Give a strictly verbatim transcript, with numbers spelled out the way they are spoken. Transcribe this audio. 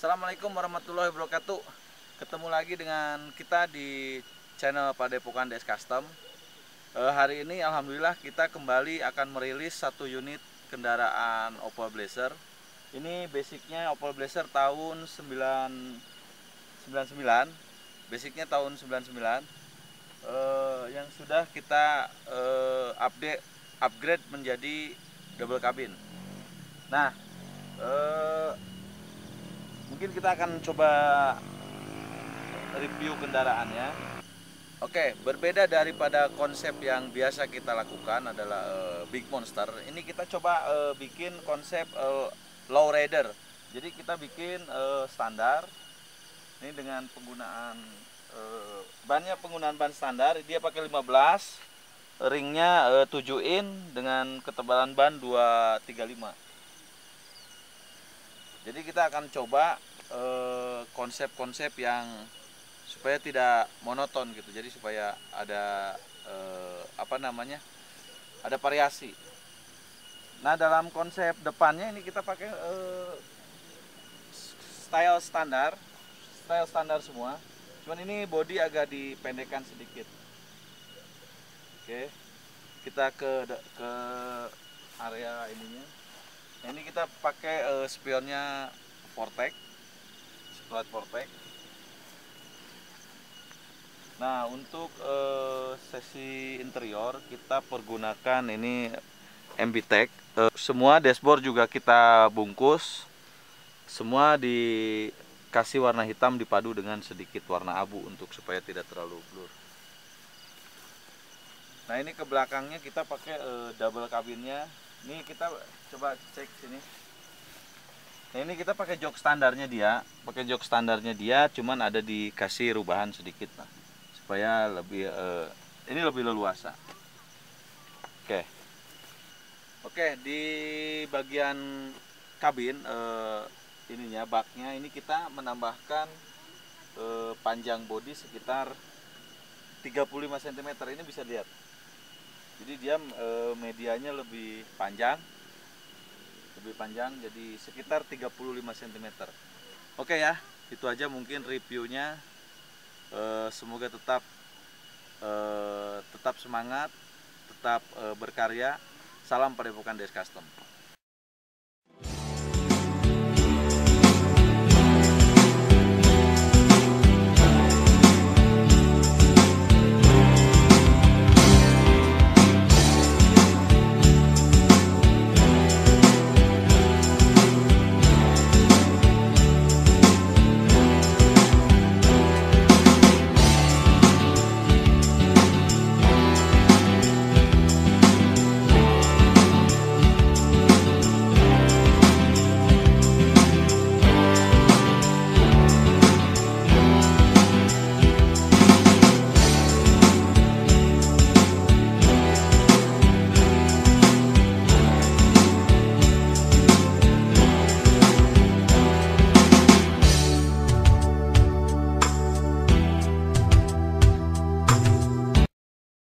Assalamualaikum warahmatullahi wabarakatuh. Ketemu lagi dengan kita di channel Padepokan D S Custom. e, Hari ini Alhamdulillah kita kembali akan merilis satu unit kendaraan Opel Blazer. Ini basicnya Opel Blazer tahun sembilan puluh sembilan, basicnya tahun sembilan puluh sembilan, e, yang sudah kita e, update upgrade menjadi double cabin. Nah, eh, mungkin kita akan coba review kendaraannya. Oke, berbeda daripada konsep yang biasa kita lakukan adalah eh, big monster. Ini kita coba eh, bikin konsep eh, low rider. Jadi kita bikin eh, standar. Ini dengan penggunaan eh, bannya penggunaan ban standar. Dia pakai lima belas. Ringnya eh, tujuh in dengan ketebalan ban dua tiga lima. Jadi kita akan coba konsep-konsep eh, yang supaya tidak monoton gitu. Jadi supaya ada eh, apa namanya? Ada variasi. Nah, dalam konsep depannya ini kita pakai eh, style standar, style standar semua. Cuman ini bodi agak dipendekkan sedikit. Oke, kita ke ke area ininya. Ini kita pakai uh, spionnya Portek, spionnya Portek. Nah, untuk uh, sesi interior kita pergunakan ini MBTech. Uh, semua dashboard juga kita bungkus. Semua dikasih warna hitam dipadu dengan sedikit warna abu untuk supaya tidak terlalu blur. Nah, ini ke belakangnya kita pakai e, double kabinnya. Ini kita coba cek sini. Nah, ini kita pakai jok standarnya dia, pakai jok standarnya dia, cuman ada dikasih rubahan sedikit lah, supaya lebih e, ini lebih leluasa. Oke, oke di bagian kabin e, ininya baknya ini kita menambahkan e, panjang bodi sekitar tiga puluh lima sentimeter. Ini bisa lihat. Jadi dia e, medianya lebih panjang, lebih panjang, jadi sekitar tiga puluh lima sentimeter. Oke ya, itu aja mungkin reviewnya. E, semoga tetap e, tetap semangat, tetap e, berkarya. Salam Padepokan D S Custom.